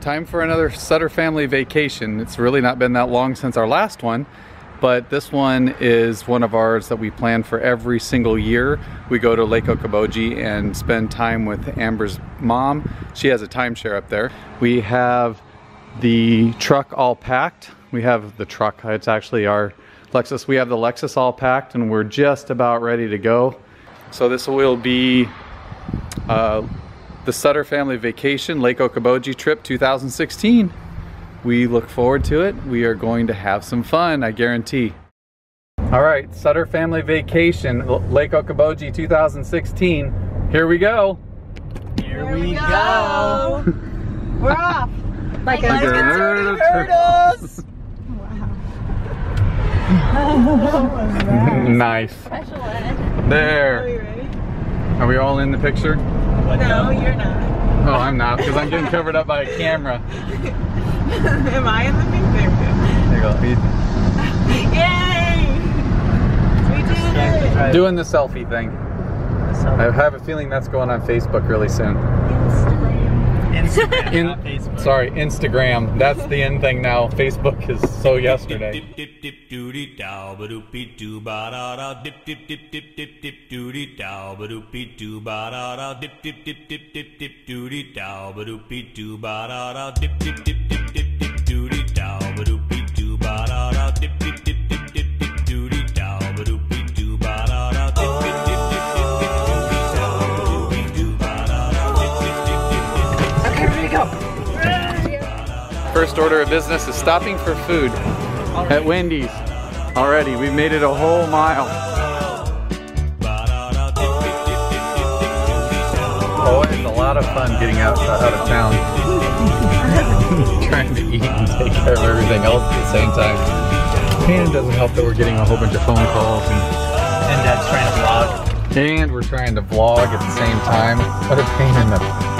Time for another Sutter family vacation. It's really not been that long since our last one, but this one is one of ours that we plan for every single year. We go to Lake Okoboji and spend time with Amber's mom. She has a timeshare up there. We have the truck all packed. We have the truck, it's actually our Lexus. We have the Lexus all packed and we're just about ready to go. So this will be the Sutter family vacation, Lake Okoboji trip 2016. We look forward to it. We are going to have some fun, I guarantee. All right, Sutter family vacation, Lake Okoboji 2016. Here we go. Here we go. We're off. Like a turtles. Wow. Nice. Special ed. There. Are we ready? Are we all in the picture? No, you're not. Oh, I'm not, because I'm getting covered up by a camera. Am I in the picture? There you go. Yay! We did it! Doing the selfie thing. I have a feeling that's going on Facebook really soon. Instagram, not Facebook. Sorry, Instagram. That's the end thing now. Facebook is so yesterday. First order of business is stopping for food at Wendy's. Already, we've made it a whole mile. Oh, it's a lot of fun getting out of town. Trying to eat and take care of everything else at the same time. And it doesn't help that we're getting a whole bunch of phone calls. And Dad's trying to vlog. And we're trying to vlog at the same time. What a pain in the...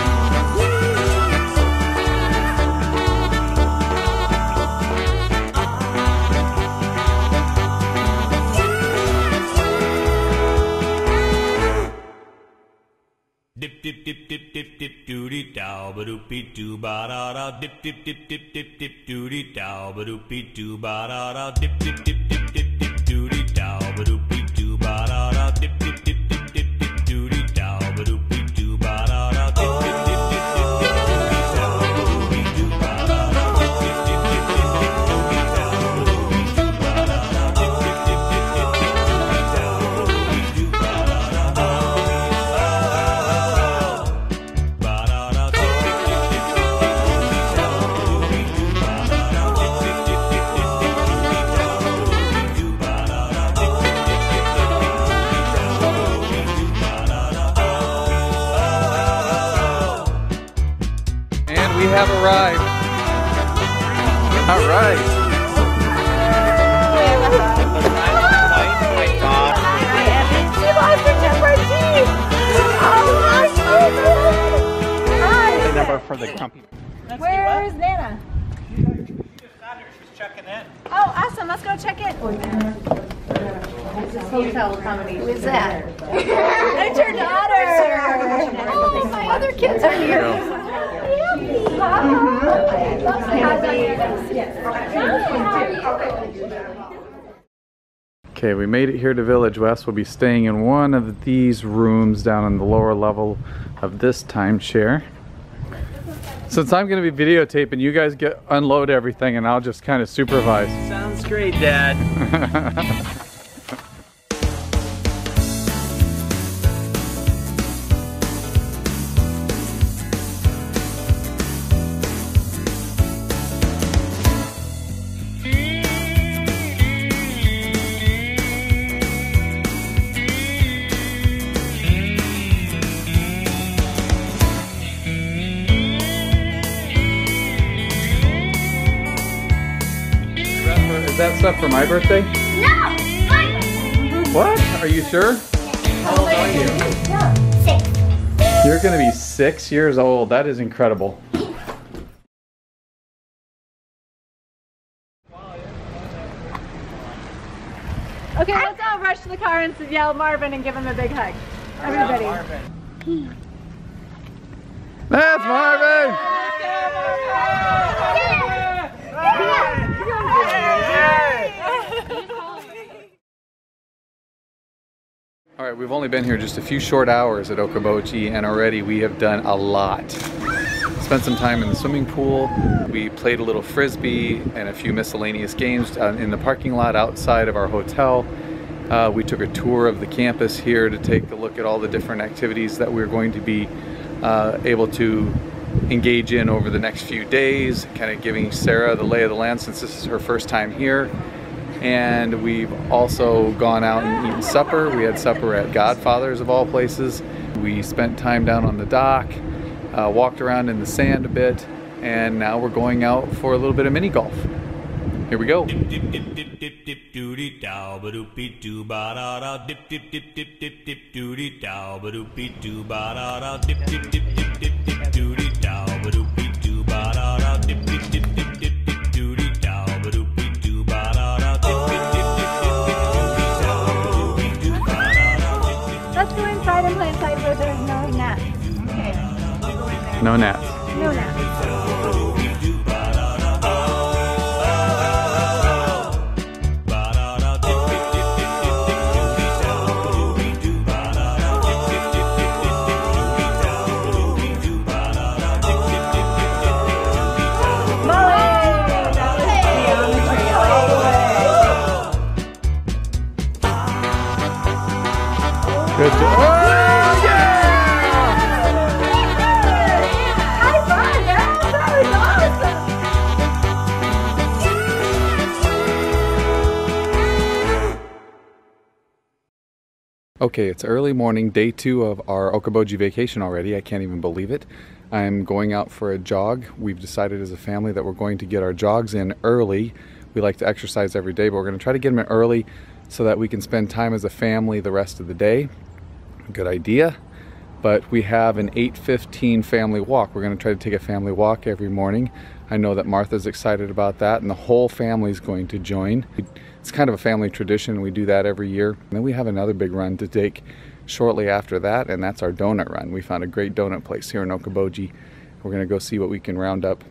We have arrived. All right. Where is Nana? She's checking in. Oh, awesome. Let's go check in. Who is that? It's your daughter. Oh, my other kids are here. Okay, we made it here to Village West. We'll be staying in one of these rooms down on the lower level of this timeshare. Since I'm going to be videotaping, you guys unload everything and I'll just kind of supervise. Sounds great, Dad. That stuff for my birthday? No! Mine! What? Are you sure? How old are you? 6. You're gonna be 6 years old. That is incredible. Okay, let's all rush to the car and yell Marvin and give him a big hug. Everybody. Marvin. That's Marvin! All right, we've only been here just a few short hours at Okoboji, and already we have done a lot. Spent some time in the swimming pool. We played a little frisbee and a few miscellaneous games in the parking lot outside of our hotel. We took a tour of the campus here to take a look at all the different activities that we're going to be able to engage in over the next few days, kind of giving Sarah the lay of the land since this is her first time here. And we've also gone out and eaten supper. We had supper at Godfather's of all places. We spent time down on the dock, walked around in the sand a bit, and now we're going out for a little bit of mini golf. Here we go. Let's go inside and play inside where there's no nets. Okay. No nets. No nets. Good job. Oh, yeah! High five, guys! That was awesome! Okay, it's early morning, day two of our Okoboji vacation already. I can't even believe it. I'm going out for a jog. We've decided as a family that we're going to get our jogs in early. We like to exercise every day, but we're going to try to get them in early so that we can spend time as a family the rest of the day. Good idea. But we have an 8:15 family walk. We're gonna try to take a family walk every morning. I know that Martha's excited about that, and the whole family's going to join. It's kind of a family tradition. We do that every year. And then we have another big run to take shortly after that, and that's our donut run. We found a great donut place here in Okoboji. We're gonna go see what we can round up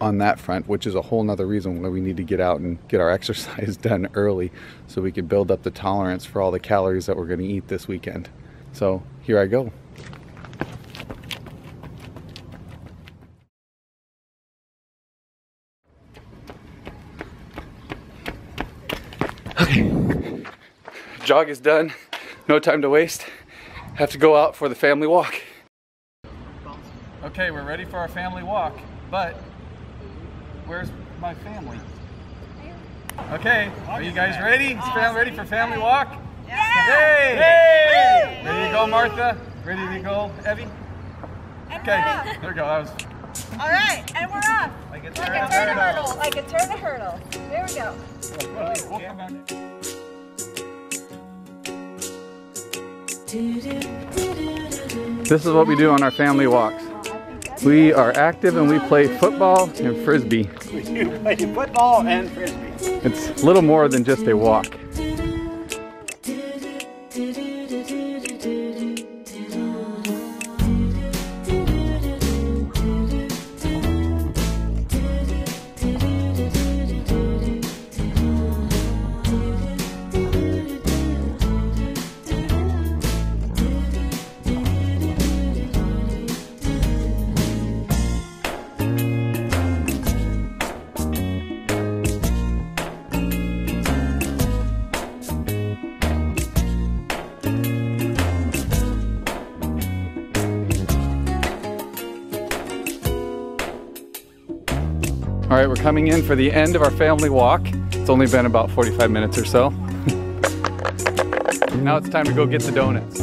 on that front, which is a whole nother reason why we need to get out and get our exercise done early so we can build up the tolerance for all the calories that we're going to eat this weekend. So here I go. Okay, jog is done. No time to waste. Have to go out for the family walk. Okay, we're ready for our family walk, but where's my family? Okay, are you guys ready? Is family ready for family walk? Yeah! Yay! Yay! Yay! Ready to go, Martha? Ready to go, Evie? Okay, there we go. That was. All right, and we're off. Like a turn a hurdle. Like a turn a hurdle. There we go. This is what we do on our family walks. We are active and we play football and frisbee. We do play football and frisbee. It's little more than just a walk. All right, we're coming in for the end of our family walk. It's only been about 45 minutes or so. Now it's time to go get the donuts.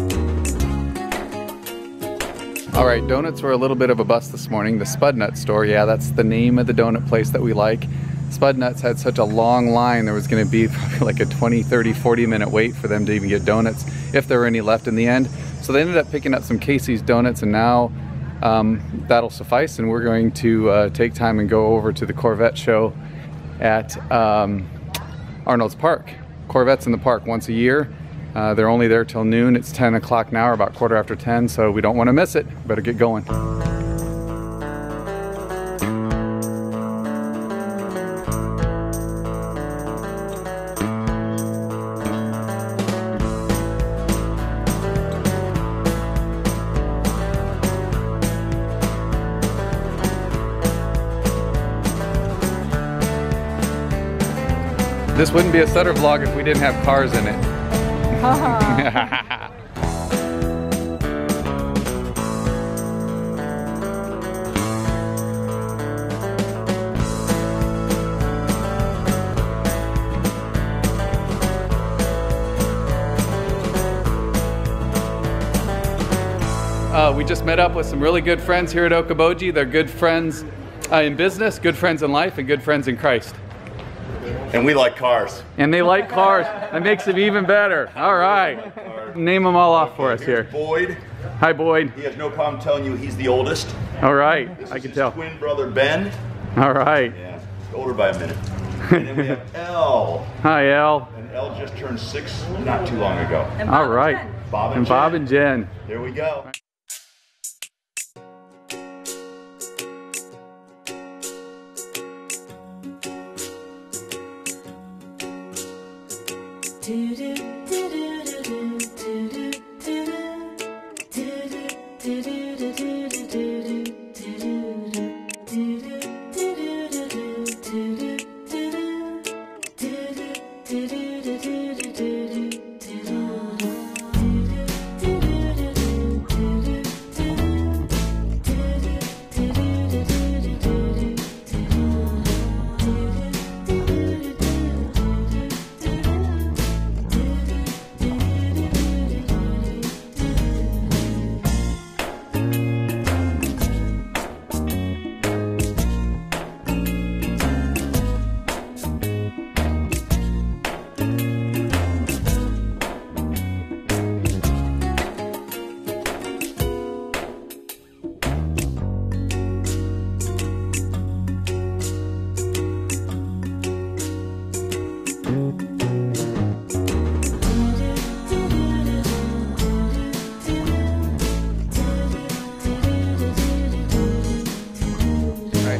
All right, donuts were a little bit of a bust this morning. The Spudnut Store, yeah, that's the name of the donut place that we like. Spudnuts had such a long line, there was gonna be probably like a 20, 30, 40-minute wait for them to even get donuts, if there were any left in the end. So they ended up picking up some Casey's donuts, and now that'll suffice, and we're going to take time and go over to the Corvette show at Arnold's Park. Corvettes in the park once a year. They're only there till noon. It's 10 o'clock now, or about 10:15, so we don't want to miss it. Better get going. This wouldn't be a Sutter vlog if we didn't have cars in it. We just met up with some really good friends here at Okoboji. They're good friends in business, good friends in life, and good friends in Christ. And we like cars. And they like cars. That makes it even better. All right. Name them all off for us here. Boyd. Hi, Boyd. He has no problem telling you he's the oldest. All right. I can tell. This is his twin brother, Ben. All right. Yeah. Older by a minute. And then we have Elle. Hi, Elle. And Elle just turned 6 not too long ago. All right. Bob and Jen. Bob and Jen. There we go.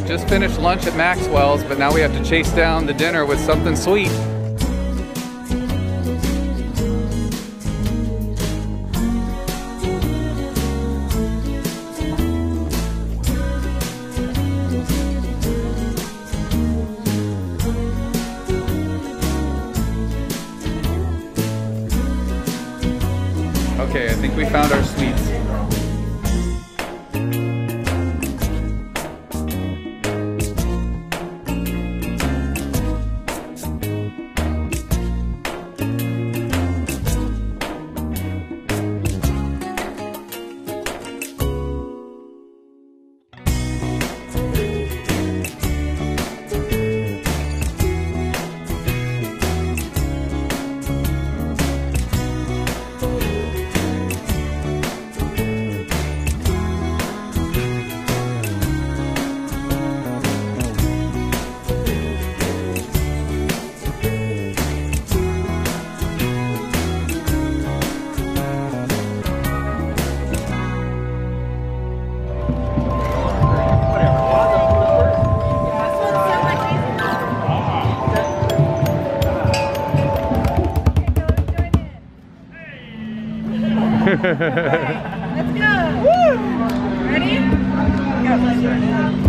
Just finished lunch at Maxwell's, but now we have to chase down the dinner with something sweet. Okay, I think we found our sweets. All right, let's go. Woo! Ready? Go.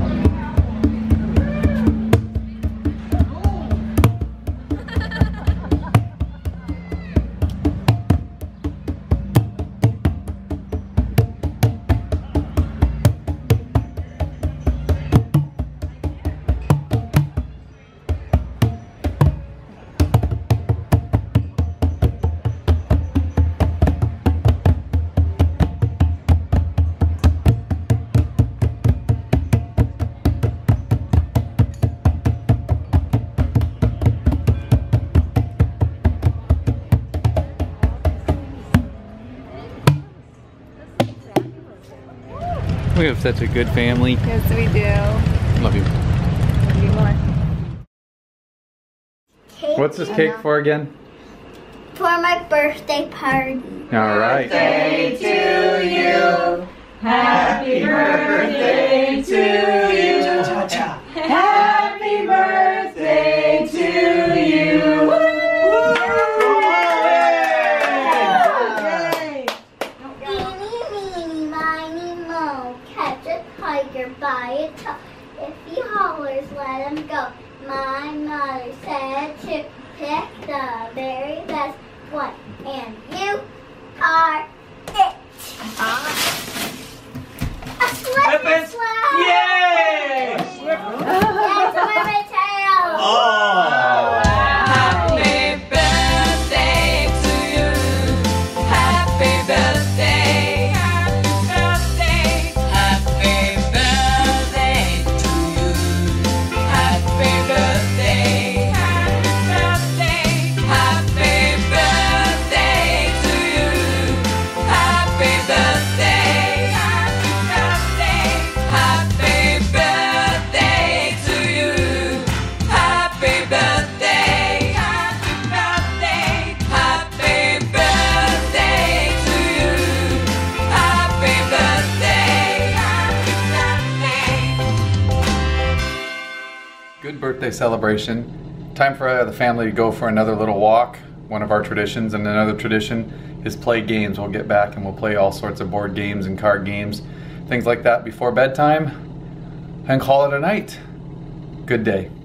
We have such a good family. Yes, we do. Love you. Love you more. Cake. What's this cake for again? for my birthday party. All right. Happy birthday to you. Happy birthday to you. Happy birthday to you. Woo! Yay! Eeny, meeny, miny, moe. Catch a tiger by a toe. If he hollers, let him go. My mother said to pick the very best one, and you are it. A slip and slide! Yay! A slip and slide! That's my tail! Oh! Happy birthday to you! Happy birthday! Happy birthday! Happy birthday to you! Happy birthday! Happy birthday! Happy birthday to you! Happy birthday! Happy birthday! Happy birthday to you! Happy birthday! Happy birthday! Happy birthday to you! Happy birthday! Happy birthday! Good birthday celebration. Time for the family to go for another little walk. One of our traditions, and another tradition is play games. We'll get back and we'll play all sorts of board games and card games, things like that before bedtime, and call it a night. Good day.